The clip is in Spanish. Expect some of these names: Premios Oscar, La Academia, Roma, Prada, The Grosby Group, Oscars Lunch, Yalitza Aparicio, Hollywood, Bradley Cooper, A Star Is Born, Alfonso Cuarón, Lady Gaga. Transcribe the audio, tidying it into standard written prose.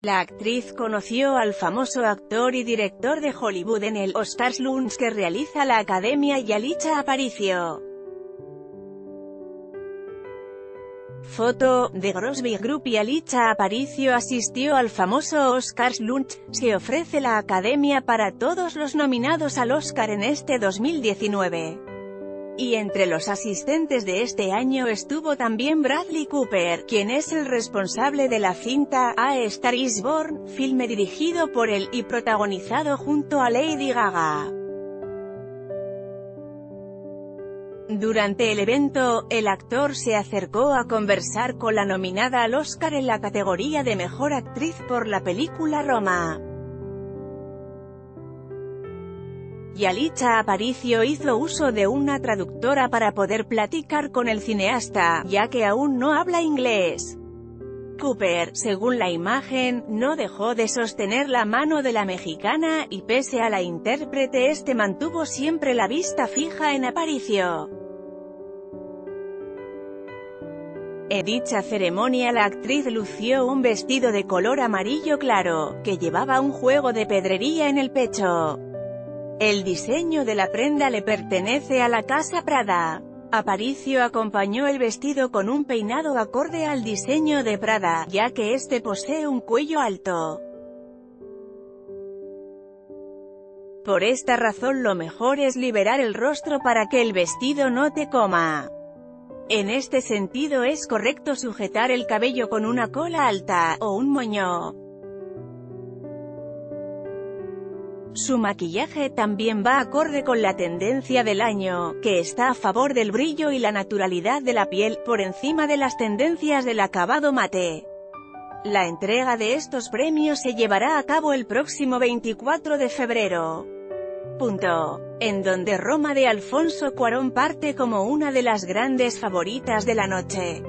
La actriz conoció al famoso actor y director de Hollywood en el Oscars Lunch que realiza la Academia Yalitza Aparicio. Foto, de Grosby Group. Yalitza Aparicio asistió al famoso Oscars Lunch, se ofrece la Academia para todos los nominados al Oscar en este 2019. Y entre los asistentes de este año estuvo también Bradley Cooper, quien es el responsable de la cinta A Star Is Born, filme dirigido por él y protagonizado junto a Lady Gaga. Durante el evento, el actor se acercó a conversar con la nominada al Oscar en la categoría de Mejor Actriz por la película Roma. Yalitza Aparicio hizo uso de una traductora para poder platicar con el cineasta, ya que aún no habla inglés. Cooper, según la imagen, no dejó de sostener la mano de la mexicana, y pese a la intérprete este mantuvo siempre la vista fija en Aparicio. En dicha ceremonia la actriz lució un vestido de color amarillo claro, que llevaba un juego de pedrería en el pecho. El diseño de la prenda le pertenece a la casa Prada. Aparicio acompañó el vestido con un peinado acorde al diseño de Prada, ya que este posee un cuello alto. Por esta razón lo mejor es liberar el rostro para que el vestido no te coma. En este sentido es correcto sujetar el cabello con una cola alta, o un moño. Su maquillaje también va acorde con la tendencia del año, que está a favor del brillo y la naturalidad de la piel, por encima de las tendencias del acabado mate. La entrega de estos premios se llevará a cabo el próximo 24 de febrero. En donde Roma de Alfonso Cuarón parte como una de las grandes favoritas de la noche.